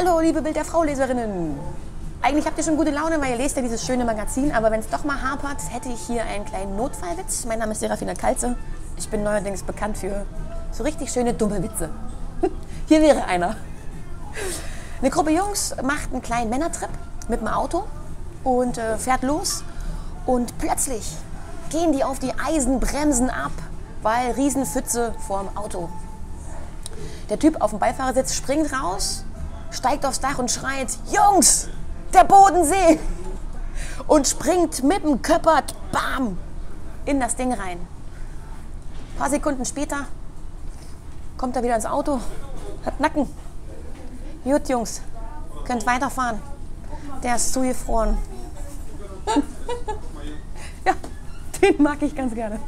Hallo, liebe Bild der Frau-Leserinnen. Eigentlich habt ihr schon gute Laune, weil ihr lest ja dieses schöne Magazin, aber wenn es doch mal hapert, hätte ich hier einen kleinen Notfallwitz. Mein Name ist Seraphina Kalze. Ich bin neuerdings bekannt für so richtig schöne, dumme Witze. Hier wäre einer. Eine Gruppe Jungs macht einen kleinen Männertrip mit dem Auto und fährt los. Und plötzlich gehen die auf die Eisenbremsen ab, weil Riesenpfütze vorm Auto. Der Typ auf dem Beifahrersitz springt raus, steigt aufs Dach und schreit: Jungs, der Bodensee! Und springt mit dem Körper, bam, in das Ding rein. Ein paar Sekunden später kommt er wieder ins Auto, hat Nacken. Gut, Jungs, könnt weiterfahren. Der ist zugefroren. Ja, den mag ich ganz gerne.